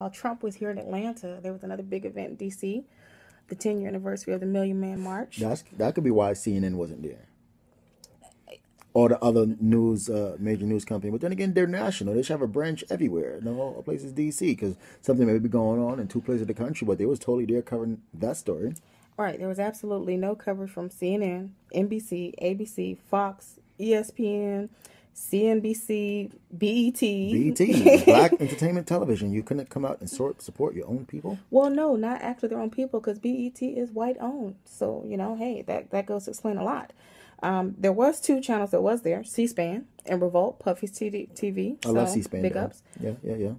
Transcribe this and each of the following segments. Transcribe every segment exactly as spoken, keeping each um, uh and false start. While Trump was here in Atlanta, there was another big event in D C, the ten-year anniversary of the Million Man March. That's, that could be why C N N wasn't there. Or the other news, uh, major news company. But then again, they're national. They should have a branch everywhere. No place is D C because something may be going on in two places of the country, but they was totally there covering that story. Right. There was absolutely no coverage from C N N, N B C, A B C, Fox, E S P N, C N B C, B E T. B E T, Black Entertainment Television. You couldn't come out and sort support your own people? Well, no, not actually their own people, because B E T is white-owned. So, you know, hey, that, that goes to explain a lot. Um, there was two channels that was there, C SPAN and Revolt, Puffy's T V. I so love C SPAN. Big ups. Yeah, yeah, yeah.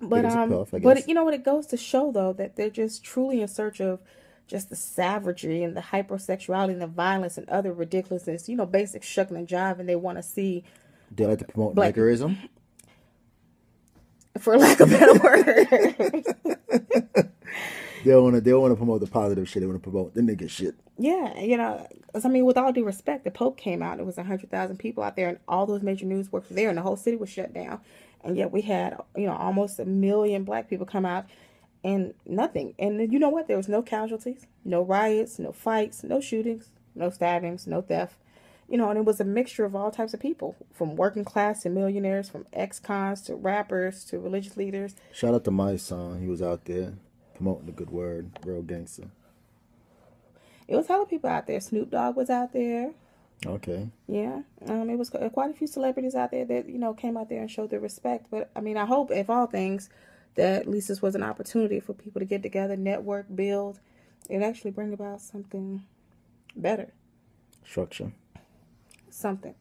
But, um, puff, but it, you know what? It goes to show, though, that they're just truly in search of just the savagery and the hypersexuality and the violence and other ridiculousness, you know, basic shucking and jiving. They want to see... They like to promote niggerism? For lack of a better word. They want to. They want to promote the positive shit. They want to promote the nigga shit. Yeah, you know, I mean, with all due respect, the Pope came out. It was a hundred thousand people out there, and all those major news were there, and the whole city was shut down. And yet, we had, you know, almost a million black people come out, and nothing. And you know what? There was no casualties, no riots, no fights, no shootings, no stabbings, no theft. You know, and it was a mixture of all types of people, from working class to millionaires, from ex-cons to rappers to religious leaders. Shout out to my son. He was out there promoting the good word, real gangster. It was a lot of people out there. Snoop Dogg was out there. Okay. Yeah. Um, it was quite a few celebrities out there that, you know, came out there and showed their respect. But, I mean, I hope, if all things, that at least this was an opportunity for people to get together, network, build, and actually bring about something better. Structure. Something.